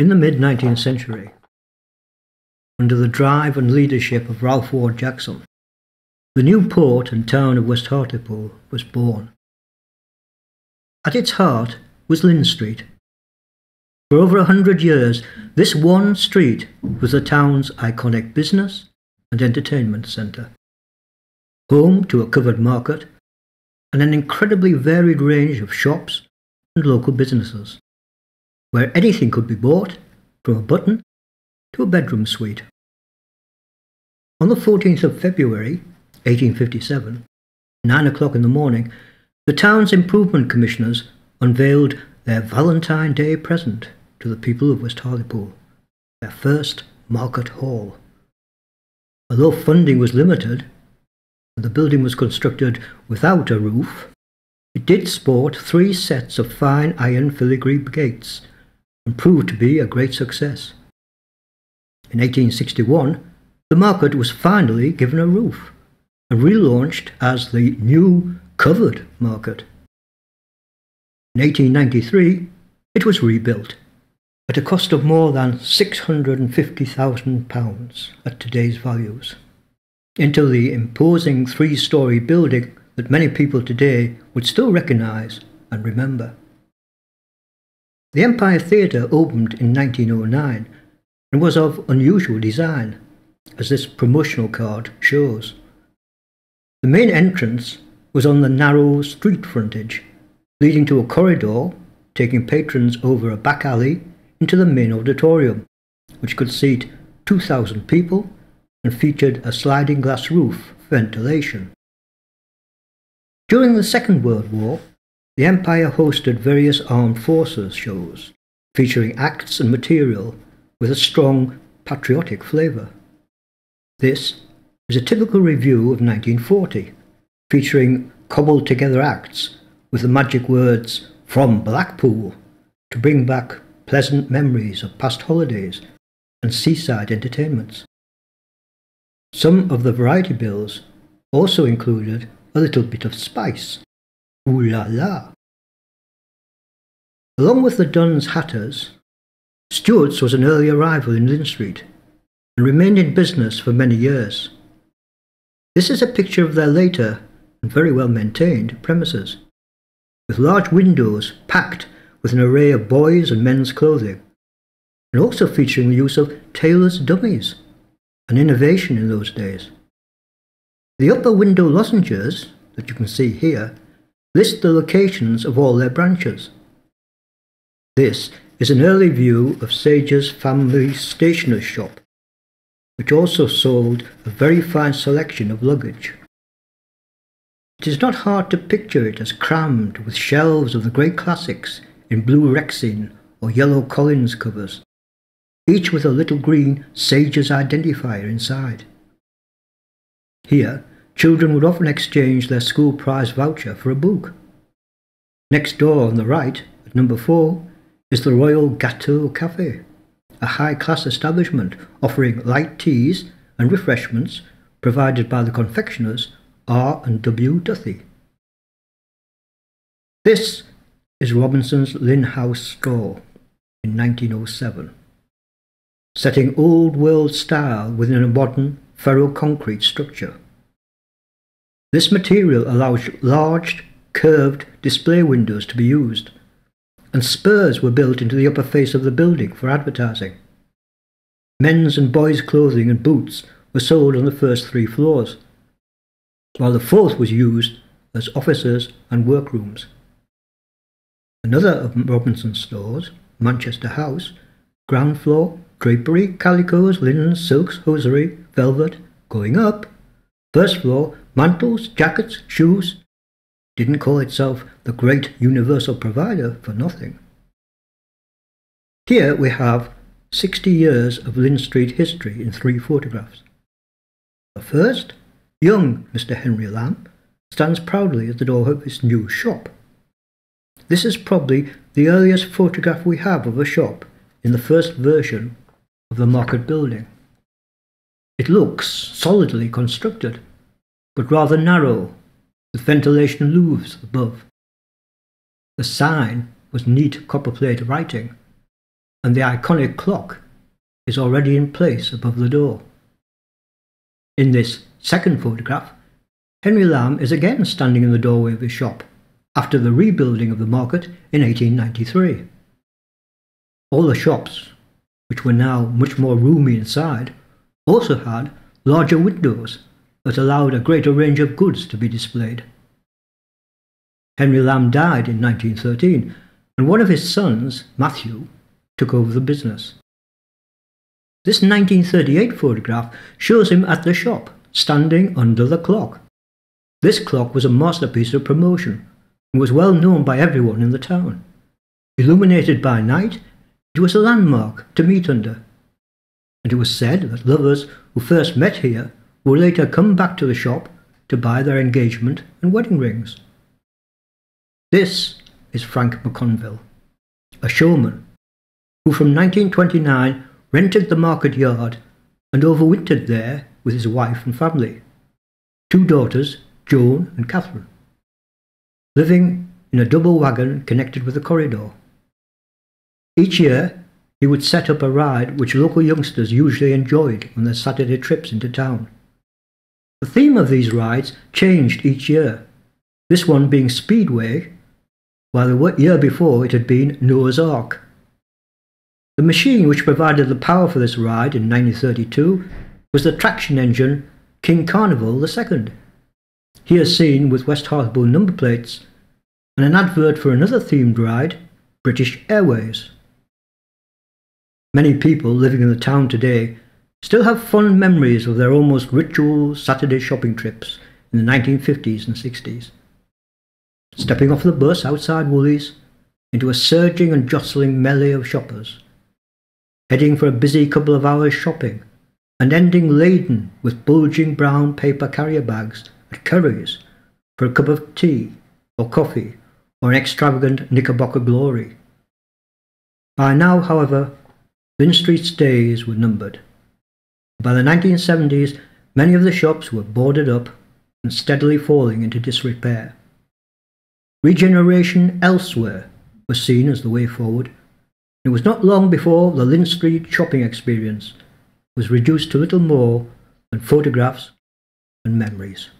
In the mid-19th century, under the drive and leadership of Ralph Ward Jackson, the new port and town of West Hartlepool was born. At its heart was Lynn Street. For over 100 years, this one street was the town's iconic business and entertainment centre, home to a covered market and an incredibly varied range of shops and local businesses, where anything could be bought, from a button to a bedroom suite. On the 14th of February, 1857, 9 o'clock in the morning, the town's improvement commissioners unveiled their Valentine Day present to the people of West Hartlepool, their first market hall. Although funding was limited, and the building was constructed without a roof, it did sport 3 sets of fine iron filigree gates and proved to be a great success. In 1861, the market was finally given a roof and relaunched as the New Covered Market. In 1893, it was rebuilt at a cost of more than £650,000 at today's values, into the imposing 3-storey building that many people today would still recognise and remember. The Empire Theatre opened in 1909 and was of unusual design, as this promotional card shows. The main entrance was on the narrow street frontage, leading to a corridor taking patrons over a back alley into the main auditorium, which could seat 2,000 people and featured a sliding glass roof for ventilation. During the Second World War, the Empire hosted various armed forces shows, featuring acts and material with a strong patriotic flavour. This is a typical review of 1940, featuring cobbled-together acts with the magic words "From Blackpool" to bring back pleasant memories of past holidays and seaside entertainments. Some of the variety bills also included a little bit of spice, ooh la la. Along with the Dunn's Hatters, Stewart's was an early arrival in Lynn Street and remained in business for many years. This is a picture of their later and very well maintained premises, with large windows packed with an array of boys' and men's clothing, and also featuring the use of tailor's dummies, an innovation in those days. The upper window lozenges that you can see here list the locations of all their branches. This is an early view of Sage's family stationer's shop, which also sold a very fine selection of luggage. It is not hard to picture it as crammed with shelves of the great classics in blue Rexine or yellow Collins covers, each with a little green Sage's identifier inside. Here, children would often exchange their school prize voucher for a book. Next door on the right, at number 4, is the Royal Gâteau Café, a high-class establishment offering light teas and refreshments provided by the confectioners R. and W. Duthie. This is Robinson's Lynn House Store in 1907, setting old-world style within a modern ferro-concrete structure. This material allows large, curved display windows to be used, and spurs were built into the upper face of the building for advertising. Men's and boys' clothing and boots were sold on the first 3 floors, while the 4th was used as offices and workrooms. Another of Robinson's stores, Manchester House, ground floor, drapery, calicoes, linens, silks, hosiery, velvet. Going up, 1st floor, mantles, jackets, shoes. Didn't call itself the great universal provider for nothing. Here we have 60 years of Lynn Street history in 3 photographs. The first, young Mr. Henry Lamb, stands proudly at the door of his new shop. This is probably the earliest photograph we have of a shop in the first version of the market building. It looks solidly constructed, but rather narrow, with ventilation louvres above. The sign was neat copperplate writing, and the iconic clock is already in place above the door. In this second photograph, Henry Lamb is again standing in the doorway of his shop after the rebuilding of the market in 1893. All the shops, which were now much more roomy inside, also had larger windows that allowed a greater range of goods to be displayed. Henry Lamb died in 1913, and one of his sons, Matthew, took over the business. This 1938 photograph shows him at the shop, standing under the clock. This clock was a masterpiece of promotion and was well known by everyone in the town. Illuminated by night, it was a landmark to meet under, and it was said that lovers who first met here would later come back to the shop to buy their engagement and wedding rings. This is Frank McConville, a showman who from 1929 rented the market yard and overwintered there with his wife and family, two daughters, Joan and Catherine, living in a double wagon connected with a corridor. Each year, he would set up a ride which local youngsters usually enjoyed on their Saturday trips into town. The theme of these rides changed each year, this one being Speedway, while the year before it had been Noah's Ark. The machine which provided the power for this ride in 1932 was the traction engine King Carnival II, here seen with West Hartlepool number plates, and an advert for another themed ride, British Airways. Many people living in the town today still have fond memories of their almost ritual Saturday shopping trips in the 1950s and 60s. Stepping off the bus outside Woolies into a surging and jostling melee of shoppers, heading for a busy couple of hours shopping and ending laden with bulging brown paper carrier bags at Curry's for a cup of tea or coffee or an extravagant knickerbocker glory. By now, however, Lynn Street's days were numbered. By the 1970s, many of the shops were boarded up and steadily falling into disrepair. Regeneration elsewhere was seen as the way forward. It was not long before the Lynn Street shopping experience was reduced to little more than photographs and memories.